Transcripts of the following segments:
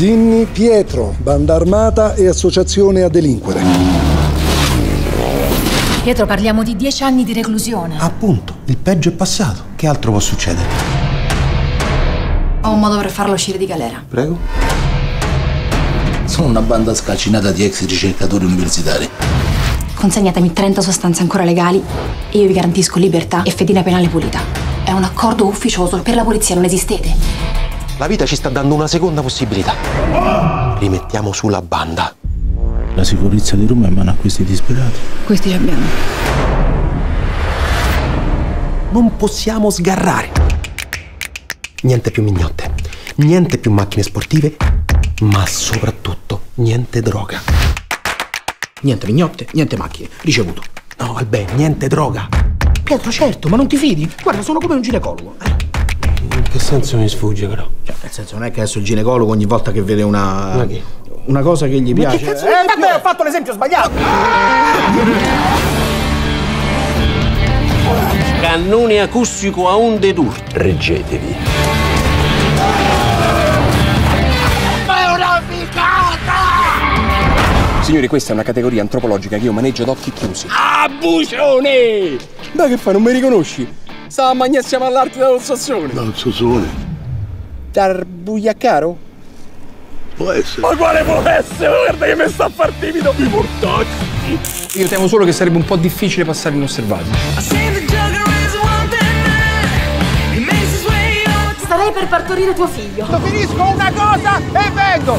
Zinni Pietro, banda armata e associazione a delinquere. Pietro, parliamo di 10 anni di reclusione. Appunto, il peggio è passato. Che altro può succedere? Ho un modo per farlo uscire di galera. Prego. Sono una banda scalcinata di ex ricercatori universitari. Consegnatemi 30 sostanze ancora legali e io vi garantisco libertà e fedina penale pulita. È un accordo ufficioso, per la polizia non esistete. La vita ci sta dando una seconda possibilità. Rimettiamo sulla banda. La sicurezza di Roma è in mano a questi disperati. Questi li abbiamo. Non possiamo sgarrare. Niente più mignotte, niente più macchine sportive, ma soprattutto niente droga. Niente mignotte, niente macchine. Ricevuto. No, vabbè, niente droga. Pietro, certo, ma non ti fidi? Guarda, sono come un ginecologo. In che senso mi sfugge, però? Cioè, nel senso, non è che adesso il ginecologo ogni volta che vede una cosa che gli piace. Ma che cazzo è? Vabbè, ho fatto l'esempio sbagliato! Cannone acustico a onde d'urto. Reggetevi. Ma è una figata! Signori, questa è una categoria antropologica che io maneggio ad occhi chiusi. Ah, bucione! Dai, che fai? Non mi riconosci? Stava a mangiare, siamo all'arte dello Sassone. Dallo Sassone? Tarbugliaccaro? Può essere. Ma quale può essere? Guarda che mi sta a far timido. Mi portacci. Io temo solo che sarebbe un po' difficile passare inosservato. Starei per partorire tuo figlio. Finisco una cosa e vengo.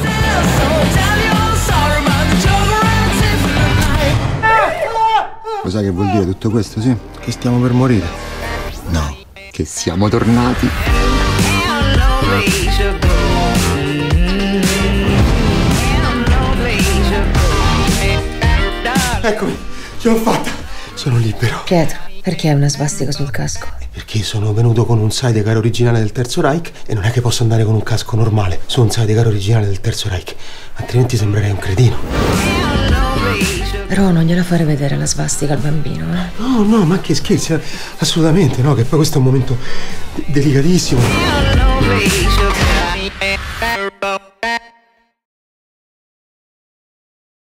Lo sai che vuol dire tutto questo, sì? Che stiamo per morire. No, che siamo tornati. Eccomi, ce l'ho fatta. Sono libero. Pietro, perché hai una svastica sul casco? Perché sono venuto con un sidecar originale del Terzo Reich e non è che posso andare con un casco normale su un sidecar originale del Terzo Reich, altrimenti sembrerei un cretino. Però non gliela fare vedere la svastica al bambino, eh? No, no, ma che scherzi, assolutamente no, che poi questo è un momento delicatissimo.